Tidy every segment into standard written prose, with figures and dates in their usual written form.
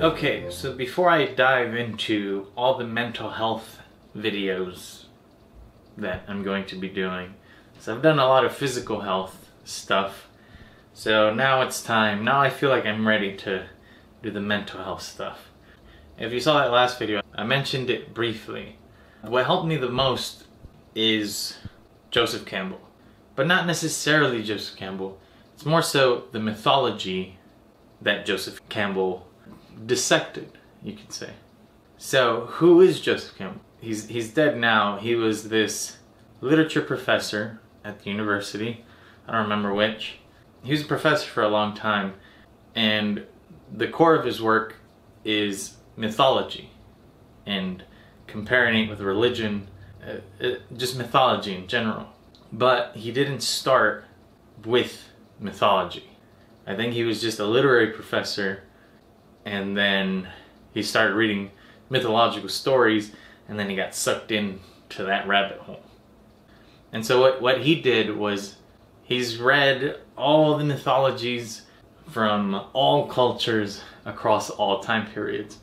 Okay, so before I dive into all the mental health videos that I'm going to be doing, so I've done a lot of physical health stuff, so now it's time. Now I feel like I'm ready to do the mental health stuff. If you saw that last video, I mentioned it briefly. What helped me the most is Joseph Campbell, but not necessarily Joseph Campbell. It's more so the mythology that Joseph Campbell dissected, you could say. So who is Joseph Campbell? He's dead now. He was this literature professor at the university. I don't remember which. He was a professor for a long time, and the core of his work is mythology and comparing it with religion, just mythology in general. But he didn't start with mythology. I think he was just a literary professor, and then he started reading mythological stories, and then he got sucked into that rabbit hole. And so what he did was he's read all the mythologies from all cultures across all time periods,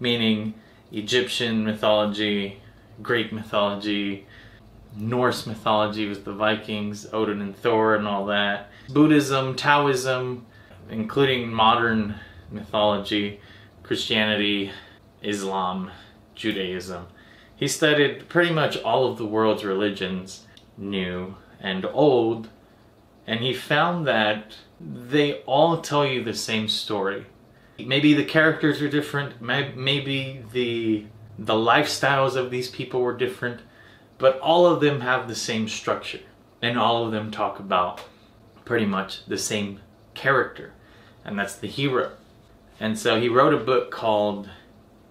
meaning Egyptian mythology, Greek mythology, Norse mythology with the Vikings, Odin and Thor and all that, Buddhism, Taoism, including modern mythology, Christianity, Islam, Judaism. He studied pretty much all of the world's religions, new and old, and he found that they all tell you the same story. Maybe the characters are different, maybe the lifestyles of these people were different, but all of them have the same structure, and all of them talk about pretty much the same character, and that's the hero. And so he wrote a book called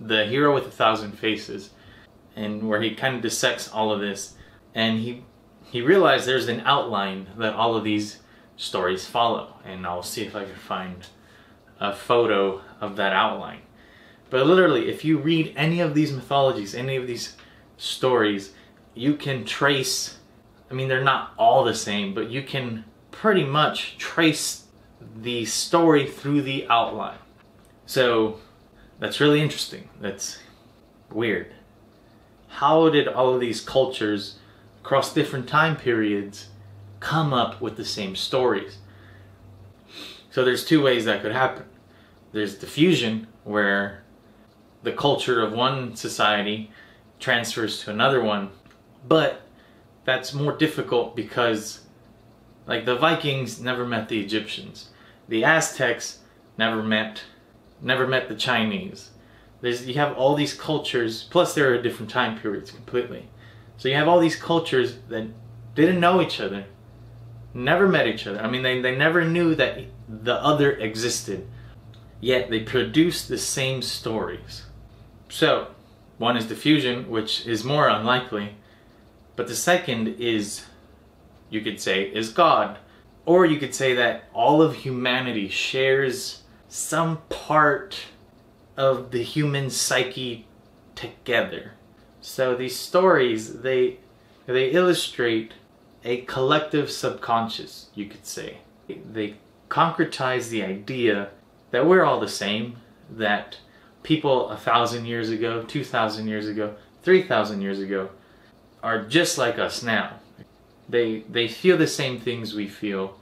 The Hero with a Thousand Faces, and where he kind of dissects all of this, and he realized there's an outline that all of these stories follow, and I'll see if I can find a photo of that outline. But literally, if you read any of these mythologies, any of these stories, you can trace, I mean, they're not all the same, but you can pretty much trace the story through the outline. So that's really interesting. That's weird. How did all of these cultures across different time periods come up with the same stories? So there's two ways that could happen. There's diffusion, where the culture of one society transfers to another one, but that's more difficult because, like, the Vikings never met the Egyptians. The Aztecs never met the Chinese. You have all these cultures, plus there are different time periods completely. So you have all these cultures that didn't know each other, never met each other. I mean, they never knew that the other existed, yet they produced the same stories. So one is diffusion, which is more unlikely, but the second is, you could say, is God. Or you could say that all of humanity shares some part of the human psyche together. So these stories, they illustrate a collective subconscious, you could say. They concretize the idea that we're all the same, that people 1,000 years ago, 2,000 years ago, 3,000 years ago are just like us now. They feel the same things we feel.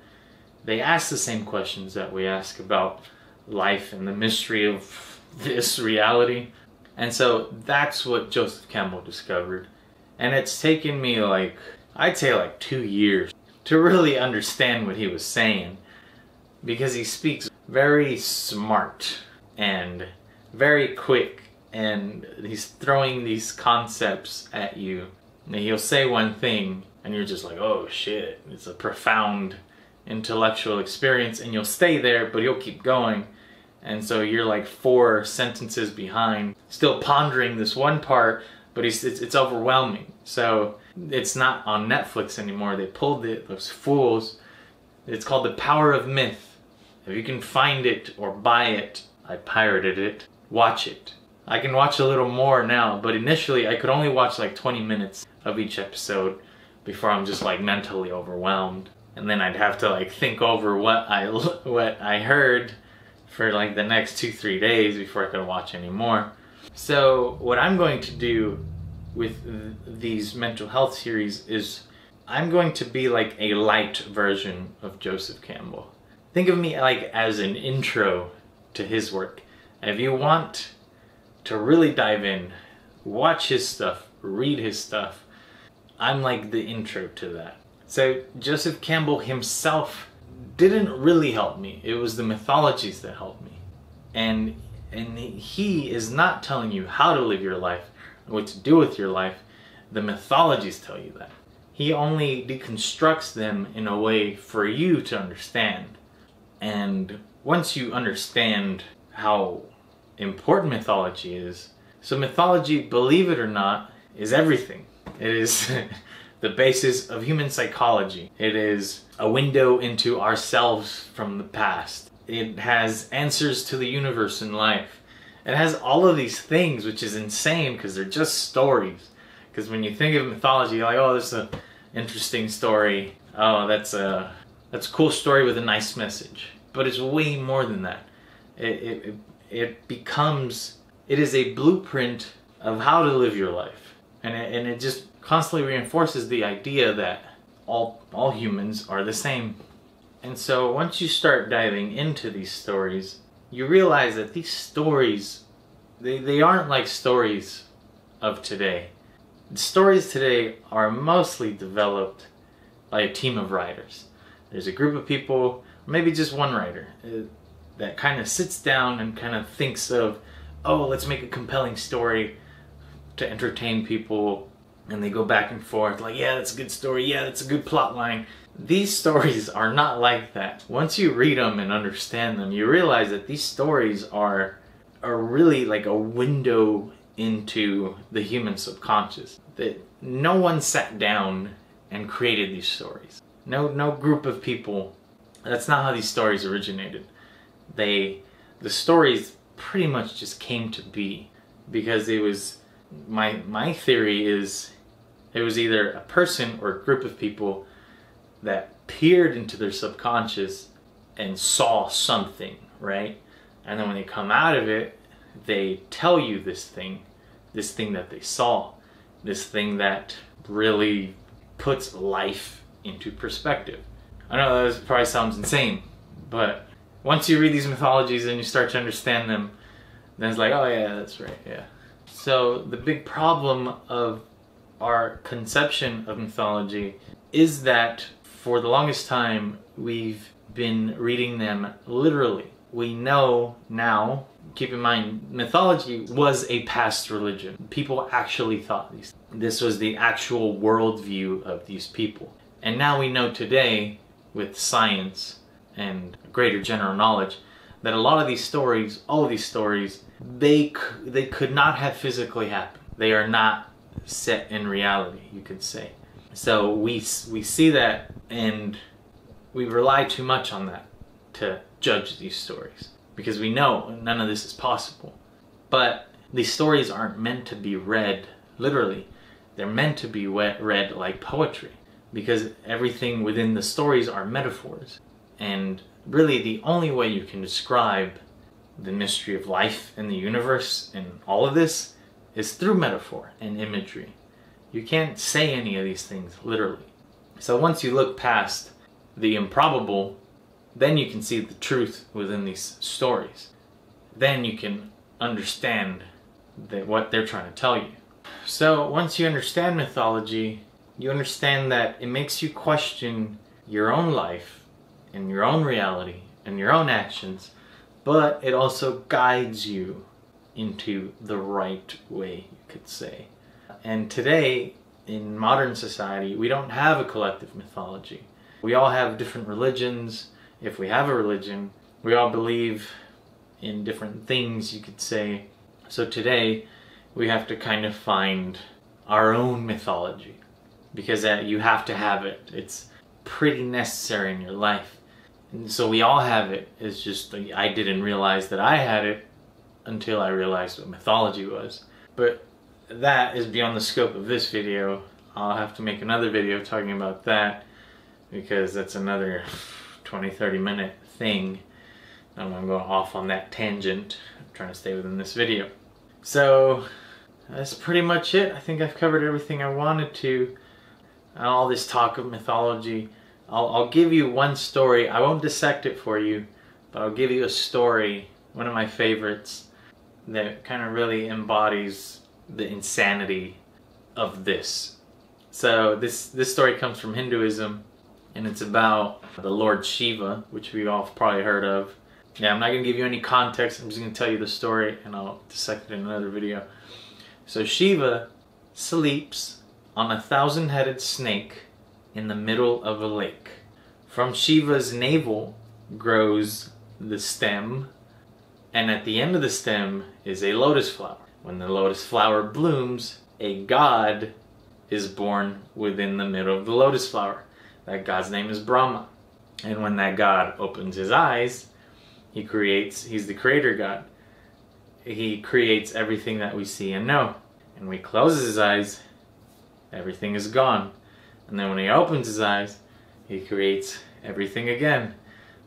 They ask the same questions that we ask about life and the mystery of this reality. And so that's what Joseph Campbell discovered. And it's taken me, like, I'd say like 2 years to really understand what he was saying, because he speaks very smart and very quick, and he's throwing these concepts at you. And he'll say one thing and you're just like, oh shit, it's a profound intellectual experience, and you'll stay there, but he'll keep going. And so you're like 4 sentences behind, still pondering this one part, but it's overwhelming. So it's not on Netflix anymore. They pulled it, those fools. It's called The Power of Myth. If you can find it or buy it, I pirated it, watch it. I can watch a little more now, but initially I could only watch like 20 minutes of each episode before I'm just like mentally overwhelmed. And then I'd have to like think over what I heard for like the next 2-3 days before I could watch anymore. So what I'm going to do with these mental health series is I'm going to be like a light version of Joseph Campbell. Think of me like as an intro to his work. If you want to really dive in, watch his stuff, read his stuff, I'm like the intro to that. So Joseph Campbell himself didn't really help me. It was the mythologies that helped me. And he is not telling you how to live your life, what to do with your life. The mythologies tell you that. He only deconstructs them in a way for you to understand. And once you understand how important mythology is, so mythology, believe it or not, is everything. It is the basis of human psychology. It is a window into ourselves from the past. It has answers to the universe and life. It has all of these things, which is insane because they're just stories. Because when you think of mythology, you're like, oh, this is an interesting story. Oh, that's a cool story with a nice message. But it's way more than that. It becomes, it is a blueprint of how to live your life. And it just constantly reinforces the idea that all humans are the same. And so once you start diving into these stories, you realize that these stories, they aren't like stories of today. The stories today are mostly developed by a team of writers. There's a group of people, maybe just one writer, that kind of sits down and kind of thinks of, oh, let's make a compelling story to entertain people, and they go back and forth like, yeah, that's a good story, yeah, that's a good plot line. These stories are not like that. Once you read them and understand them, you realize that these stories are really like a window into the human subconscious. That no one sat down and created these stories. No group of people. That's not how these stories originated. The stories pretty much just came to be because it was, my theory is, it was either a person or a group of people that peered into their subconscious and saw something, right? And then when they come out of it, they tell you this thing that they saw, this thing that really puts life into perspective. I know that probably sounds insane, but once you read these mythologies and you start to understand them, then it's like, oh yeah, that's right, yeah. So the big problem of our conception of mythology is that for the longest time we've been reading them literally. We know now, keep in mind, mythology was a past religion. People actually thought these. This was the actual worldview of these people. And now we know today, with science and greater general knowledge, that a lot of these stories, all of these stories, they could not have physically happened. They are not set in reality, you could say. So we see that, and we rely too much on that to judge these stories, because we know none of this is possible. But these stories aren't meant to be read literally. They're meant to be read like poetry, because everything within the stories are metaphors. And really the only way you can describe the mystery of life and the universe and all of this is through metaphor and imagery. You can't say any of these things literally. So once you look past the improbable, then you can see the truth within these stories. Then you can understand what they're trying to tell you. So once you understand mythology, you understand that it makes you question your own life and your own reality and your own actions, but it also guides you into the right way, you could say. And today, in modern society, we don't have a collective mythology. We all have different religions. If we have a religion, we all believe in different things, you could say. So today, we have to kind of find our own mythology, because you have to have it. It's pretty necessary in your life. And so we all have it. It's just I didn't realize that I had it until I realized what mythology was. But that is beyond the scope of this video. I'll have to make another video talking about that, because that's another 20-30 minute thing I don't want to go off on that tangent. I'm trying to stay within this video. So that's pretty much it. I think I've covered everything I wanted to. All this talk of mythology. I'll give you one story. I won't dissect it for you, but I'll give you a story, one of my favorites, that kind of really embodies the insanity of this. So this story comes from Hinduism, and it's about the Lord Shiva, which we've all probably heard of. Yeah, I'm not going to give you any context. I'm just going to tell you the story, and I'll dissect it in another video. So Shiva sleeps on a 1,000-headed snake in the middle of a lake. From Shiva's navel grows the stem, and at the end of the stem is a lotus flower. When the lotus flower blooms, a god is born within the middle of the lotus flower. That god's name is Brahma. And when that god opens his eyes, he creates, he's the creator god. He creates everything that we see and know. And when he closes his eyes, everything is gone. And then when he opens his eyes, he creates everything again.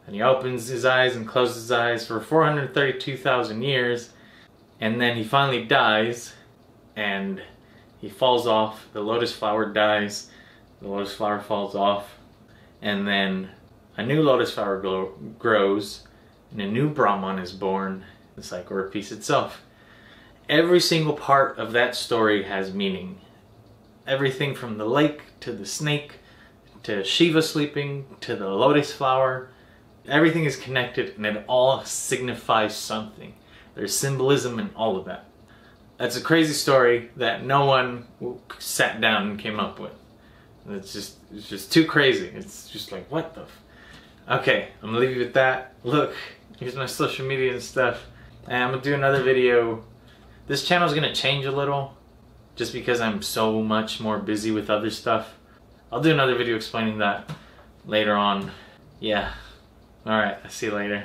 And he opens his eyes and closes his eyes for 432,000 years. And then he finally dies, and he falls off. The lotus flower dies. The lotus flower falls off. And then a new lotus flower grows, and a new Brahman is born. The cycle repeats itself. Every single part of that story has meaning. Everything from the lake, to the snake, to Shiva sleeping, to the lotus flower. Everything is connected, and it all signifies something. There's symbolism in all of that. That's a crazy story that no one sat down and came up with. It's just too crazy. It's just like, what the f... Okay, I'm gonna leave you with that. Look, here's my social media and stuff. And I'm gonna do another video. This channel's gonna change a little, just because I'm so much more busy with other stuff. I'll do another video explaining that later on. Yeah. Alright, I'll see you later.